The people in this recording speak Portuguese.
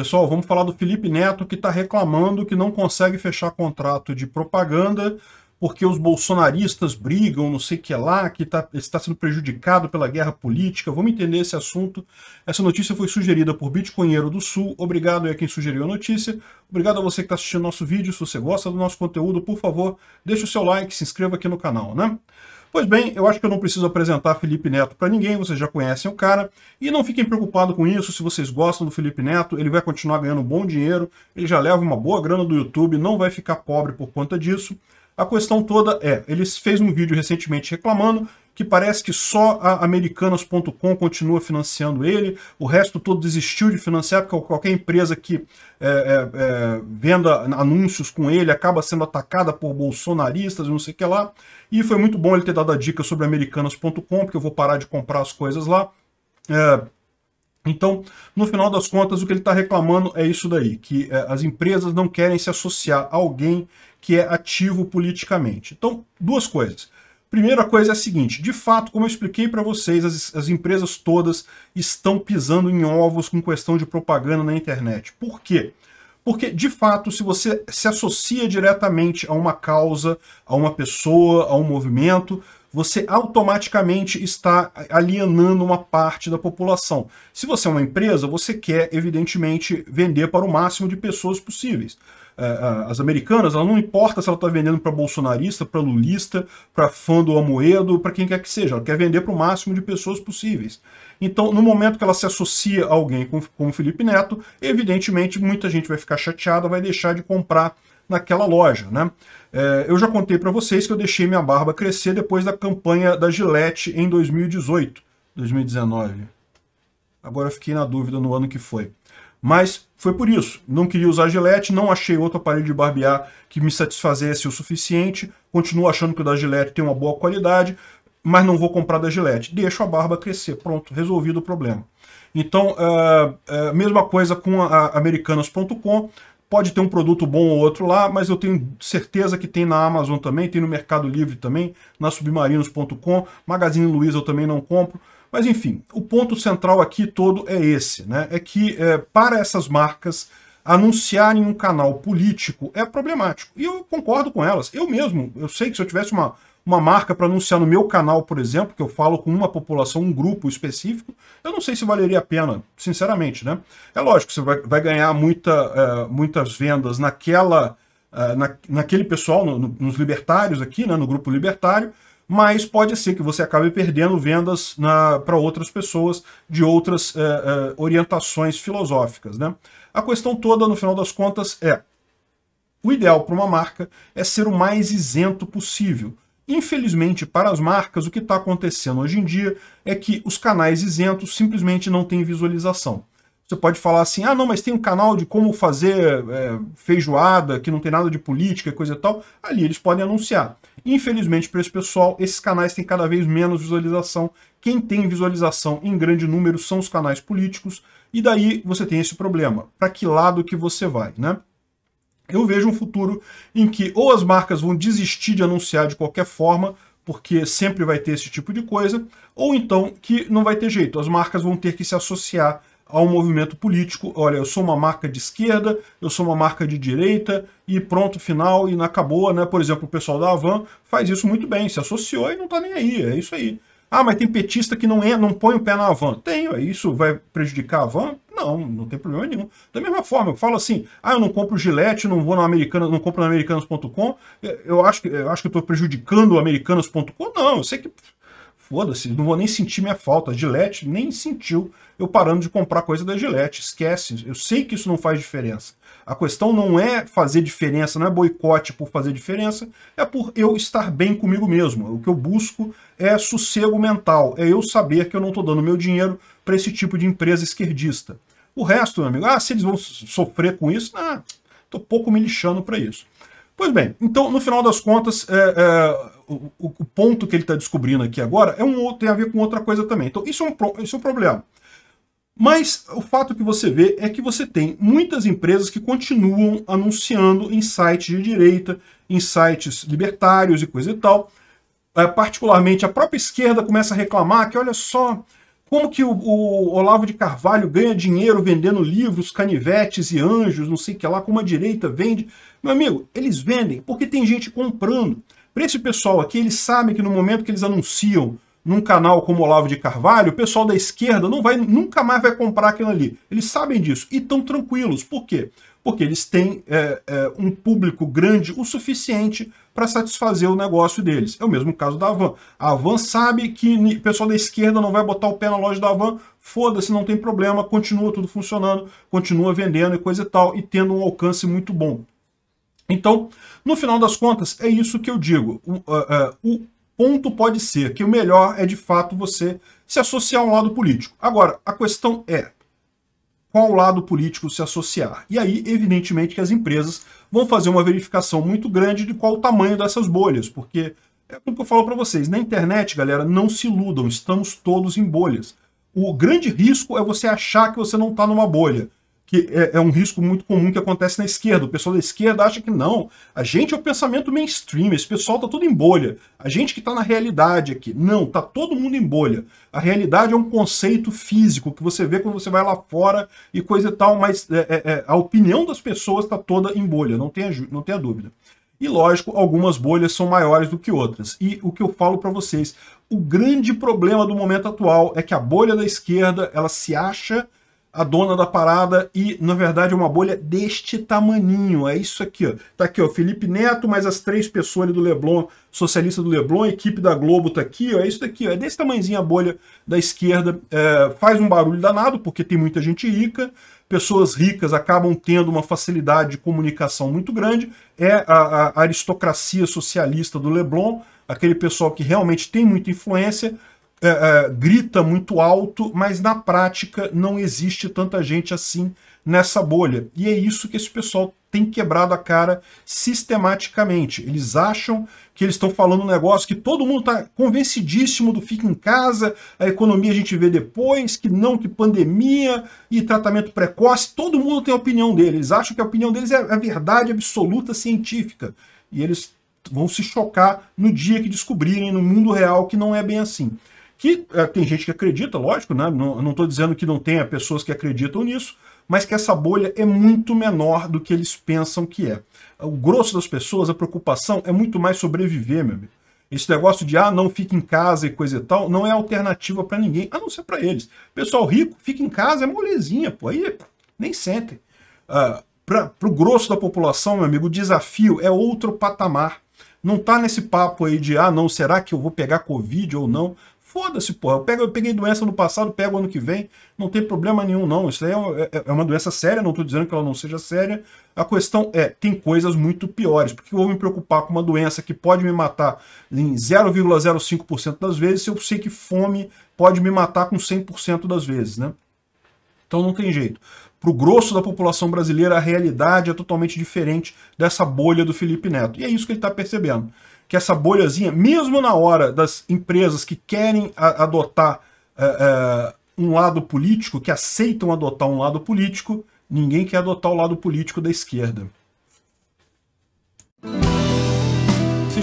Pessoal, vamos falar do Felipe Neto, que está reclamando que não consegue fechar contrato de propaganda porque os bolsonaristas brigam, não sei o que lá, que está sendo prejudicado pela guerra política. Vamos entender esse assunto. Essa notícia foi sugerida por Bitcoinheiro do Sul. Obrigado a quem sugeriu a notícia. Obrigado a você que está assistindo nosso vídeo. Se você gosta do nosso conteúdo, por favor, deixe o seu like, se inscreva aqui no canal, né? Pois bem, eu acho que eu não preciso apresentar Felipe Neto para ninguém, vocês já conhecem o cara. E não fiquem preocupados com isso, se vocês gostam do Felipe Neto, ele vai continuar ganhando bom dinheiro, ele já leva uma boa grana do YouTube, não vai ficar pobre por conta disso. A questão toda é, ele fez um vídeo recentemente reclamando que parece que só a Americanas.com continua financiando ele, o resto todo desistiu de financiar, porque qualquer empresa que venda anúncios com ele acaba sendo atacada por bolsonaristas e não sei o que lá. E foi muito bom ele ter dado a dica sobre Americanas.com, porque eu vou parar de comprar as coisas lá. Então, no final das contas, o que ele está reclamando é isso daí, que as empresas não querem se associar a alguém que é ativo politicamente. Então, duas coisas. Primeira coisa é a seguinte, de fato, como eu expliquei para vocês, as empresas todas estão pisando em ovos com questão de propaganda na internet. Por quê? Porque, de fato, se você se associa diretamente a uma causa, a uma pessoa, a um movimento, você automaticamente está alienando uma parte da população. Se você é uma empresa, você quer, evidentemente, vender para o máximo de pessoas possíveis. As Americanas, ela não importa se ela está vendendo para bolsonarista, para lulista, para fã do Amoedo, para quem quer que seja. Ela quer vender para o máximo de pessoas possíveis. Então, no momento que ela se associa a alguém como o Felipe Neto, evidentemente, muita gente vai ficar chateada, vai deixar de comprar naquela loja, né? Eu já contei para vocês que eu deixei minha barba crescer depois da campanha da Gillette em 2018, 2019. Agora eu fiquei na dúvida no ano que foi. Mas foi por isso, não queria usar Gillette, não achei outro aparelho de barbear que me satisfazesse o suficiente, continuo achando que o da Gillette tem uma boa qualidade, mas não vou comprar da Gillette. Deixo a barba crescer, pronto, resolvido o problema. Então, mesma coisa com a Americanas.com. Pode ter um produto bom ou outro lá, mas eu tenho certeza que tem na Amazon também, tem no Mercado Livre também, na Submarinos.com, Magazine Luiza eu também não compro. Mas enfim, o ponto central aqui todo é esse, né? É que para essas marcas anunciarem um canal político é problemático. E eu concordo com elas. Eu mesmo, eu sei que se eu tivesse uma marca para anunciar no meu canal, por exemplo, que eu falo com uma população, um grupo específico, eu não sei se valeria a pena, sinceramente, né? É lógico, você vai ganhar muitas vendas naquele pessoal, nos libertários aqui, né, no grupo libertário, mas pode ser que você acabe perdendo vendas para outras pessoas de outras orientações filosóficas, né? A questão toda, no final das contas, é o ideal para uma marca é ser o mais isento possível. Infelizmente, para as marcas, o que está acontecendo hoje em dia é que os canais isentos simplesmente não têm visualização. Você pode falar assim, ah, não, mas tem um canal de como fazer feijoada, que não tem nada de política, coisa e tal. Ali eles podem anunciar. Infelizmente, para esse pessoal, esses canais têm cada vez menos visualização. Quem tem visualização em grande número são os canais políticos. E daí você tem esse problema. Para que lado que você vai, né? Eu vejo um futuro em que ou as marcas vão desistir de anunciar de qualquer forma, porque sempre vai ter esse tipo de coisa, ou então que não vai ter jeito, as marcas vão ter que se associar ao movimento político. Olha, eu sou uma marca de esquerda, eu sou uma marca de direita, e pronto, final, e acabou, né? Por exemplo, o pessoal da Havan faz isso muito bem, se associou e não tá nem aí, é isso aí. Ah, mas tem petista que não põe o pé na Havan. Tem, isso vai prejudicar a Havan? Não, não tem problema nenhum. Da mesma forma, eu falo assim, ah, eu não compro Gillette, não vou na Americanas, não compro na Americanas.com, eu acho que eu estou prejudicando o Americanas.com. Não, eu sei que, foda-se, não vou nem sentir minha falta. A Gillette nem sentiu eu parando de comprar coisa da Gillette, esquece. Eu sei que isso não faz diferença. A questão não é fazer diferença, não é boicote por fazer diferença, é por eu estar bem comigo mesmo. O que eu busco é sossego mental, é eu saber que eu não estou dando meu dinheiro para esse tipo de empresa esquerdista. O resto, meu amigo, ah, se eles vão sofrer com isso, ah, tô pouco me lixando para isso. Pois bem, então, no final das contas, o ponto que ele está descobrindo aqui agora tem a ver com outra coisa também. Então, isso é um problema. Mas o fato que você vê é que você tem muitas empresas que continuam anunciando em sites de direita, em sites libertários e coisa e tal. Particularmente, a própria esquerda começa a reclamar que, olha só, Como que o Olavo de Carvalho ganha dinheiro vendendo livros, canivetes e anjos, não sei o que lá, como a direita vende? Meu amigo, eles vendem porque tem gente comprando. Para esse pessoal aqui, eles sabem que no momento que eles anunciam num canal como Olavo de Carvalho, o pessoal da esquerda não vai, nunca mais vai comprar aquilo ali. Eles sabem disso e estão tranquilos. Por quê? Porque eles têm um público grande o suficiente para satisfazer o negócio deles. É o mesmo caso da Havan. A Havan sabe que o pessoal da esquerda não vai botar o pé na loja da Havan, foda-se, não tem problema, continua tudo funcionando, continua vendendo e coisa e tal, e tendo um alcance muito bom. Então, no final das contas, é isso que eu digo. O ponto pode ser que o melhor é, de fato, você se associar ao lado político. Agora, a questão é qual lado político se associar. E aí, evidentemente, que as empresas vão fazer uma verificação muito grande de qual o tamanho dessas bolhas, porque é o que eu falo para vocês. Na internet, galera, não se iludam, estamos todos em bolhas. O grande risco é você achar que você não está numa bolha, que é um risco muito comum que acontece na esquerda. O pessoal da esquerda acha que não. A gente é o pensamento mainstream, esse pessoal está todo em bolha. A gente que está na realidade aqui. Não, está todo mundo em bolha. A realidade é um conceito físico que você vê quando você vai lá fora e coisa e tal, mas a opinião das pessoas está toda em bolha, não tenha dúvida. E lógico, algumas bolhas são maiores do que outras. E o que eu falo para vocês, o grande problema do momento atual é que a bolha da esquerda, ela se acha a dona da parada e, na verdade, é uma bolha deste tamaninho. É isso aqui, ó. Tá aqui, ó, Felipe Neto, mais as 3 pessoas ali do Leblon, socialista do Leblon, a equipe da Globo tá aqui, ó. É isso daqui, ó. É desse tamanhozinho a bolha da esquerda. Faz um barulho danado, porque tem muita gente rica. Pessoas ricas acabam tendo uma facilidade de comunicação muito grande. É a aristocracia socialista do Leblon, aquele pessoal que realmente tem muita influência, grita muito alto, mas na prática não existe tanta gente assim nessa bolha. E é isso que esse pessoal tem quebrado a cara sistematicamente. Eles acham que eles estão falando um negócio que todo mundo está convencidíssimo do fica em casa, a economia a gente vê depois, que não, que pandemia e tratamento precoce, todo mundo tem a opinião deles. Eles acham que a opinião deles é a verdade absoluta científica. E eles vão se chocar no dia que descobrirem no mundo real que não é bem assim. Que tem gente que acredita, lógico, né? Não estou dizendo que não tenha pessoas que acreditam nisso, mas que essa bolha é muito menor do que eles pensam que é. O grosso das pessoas, a preocupação é muito mais sobreviver, meu amigo. Esse negócio de, não fica em casa e coisa e tal, não é alternativa para ninguém, a não ser para eles. Pessoal rico, fica em casa, é molezinha, pô, aí nem sentem. Para o grosso da população, meu amigo, o desafio é outro patamar. Não tá nesse papo aí de, não, será que eu vou pegar Covid ou não? Foda-se, porra, eu peguei doença no passado, pego ano que vem, não tem problema nenhum, não. Isso aí é uma doença séria, não estou dizendo que ela não seja séria. A questão é, tem coisas muito piores, porque eu vou me preocupar com uma doença que pode me matar em 0,05% das vezes, se eu sei que fome pode me matar com 100% das vezes, né? Então não tem jeito. Para o grosso da população brasileira, a realidade é totalmente diferente dessa bolha do Felipe Neto. E é isso que ele está percebendo. Que essa bolhazinha, mesmo na hora das empresas que querem adotar um lado político, que aceitam adotar um lado político, ninguém quer adotar o lado político da esquerda. Se